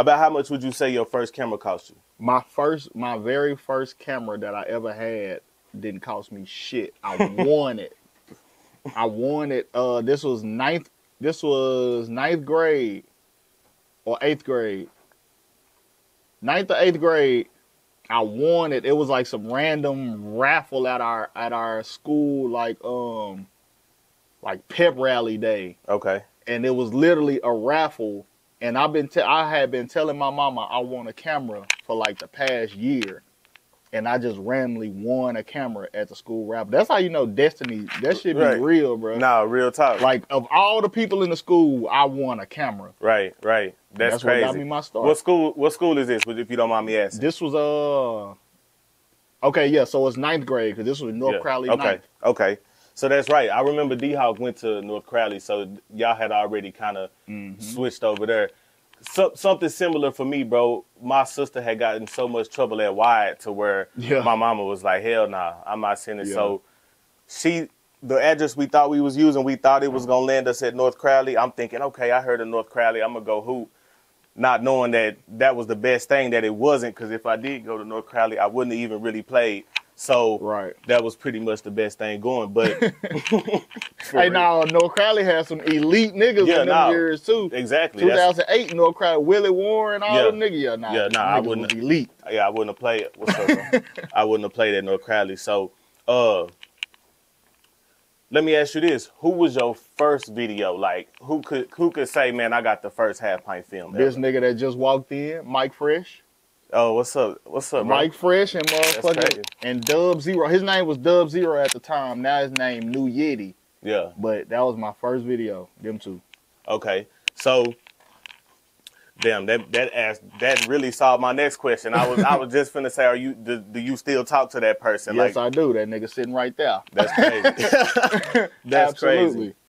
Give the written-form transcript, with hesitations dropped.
About how much would you say your first camera cost you? My very first camera that I ever had didn't cost me shit. I won it. I won it. This was ninth grade or eighth grade. Ninth or eighth grade. I won it. It was like some random raffle at our school, like pep rally day. Okay. And it was literally a raffle. And I had been telling my mama I want a camera for like the past year, and I just randomly won a camera at the school raffle. That's how you know destiny. That shit be real, bro. Nah, real talk. Like of all the people in the school, I won a camera. Right, right. That's crazy. What got me my start. What school is this? If you don't mind me asking. This was okay, yeah. So it's ninth grade because this was North Crowley. Okay, ninth. Okay. So that's right. I remember D-Hawk went to North Crowley, so y'all had already kind of switched over there. So, something similar for me, bro. My sister had gotten so much trouble at Wyatt to where my mama was like, hell nah, I'm not sending it. So the address we thought we was using, we thought it was going to land us at North Crowley. I'm thinking, okay, I heard of North Crowley. I'm going to go hoop, not knowing that that was the best thing that it wasn't, because if I did go to North Crowley, I wouldn't have even really played. So that was pretty much the best thing going. But hey, now North Crowley had some elite niggas in them years too. Exactly. 2008, that's... North Crowley, Willie Warren, all them niggas. I wouldn't have elite. Yeah, I wouldn't have played. What's up, bro? I wouldn't have played at North Crowley. So, let me ask you this: who was your first video? Like, who could say, man, I got the first half pint film? This nigga that just walked in, Mykfresh. Oh, what's up? What's up, man? Mykfresh and motherfucker and Dub Zero. His name was Dub Zero at the time. Now his name New Yeti. Yeah. But that was my first video. Them two. Okay. So, damn, that really solved my next question. I was just finna say, do you still talk to that person? Yes, I do. That nigga sitting right there. That's crazy. That's absolutely crazy.